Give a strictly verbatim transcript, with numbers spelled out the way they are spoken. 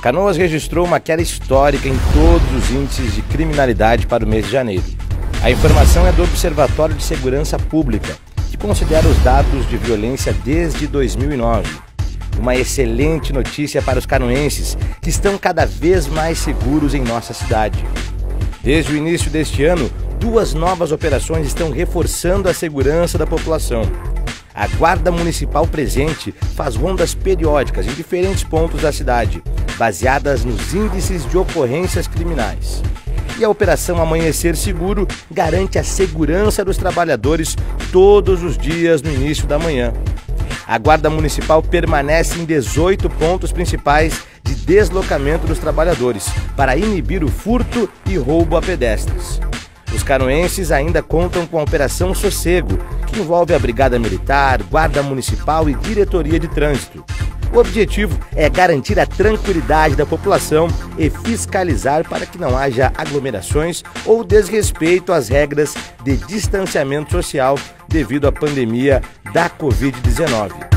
Canoas registrou uma queda histórica em todos os índices de criminalidade para o mês de janeiro. A informação é do Observatório de Segurança Pública, que considera os dados de violência desde dois mil e nove. Uma excelente notícia para os canoenses, que estão cada vez mais seguros em nossa cidade. Desde o início deste ano, duas novas operações estão reforçando a segurança da população. A Guarda Municipal Presente faz rondas periódicas em diferentes pontos da cidade, baseadas nos índices de ocorrências criminais. E a Operação Amanhecer Seguro garante a segurança dos trabalhadores todos os dias no início da manhã. A Guarda Municipal permanece em dezoito pontos principais de deslocamento dos trabalhadores para inibir o furto e roubo a pedestres. Os canoenses ainda contam com a Operação Sossego, que envolve a Brigada Militar, Guarda Municipal e Diretoria de Trânsito. O objetivo é garantir a tranquilidade da população e fiscalizar para que não haja aglomerações ou desrespeito às regras de distanciamento social devido à pandemia da covid dezenove.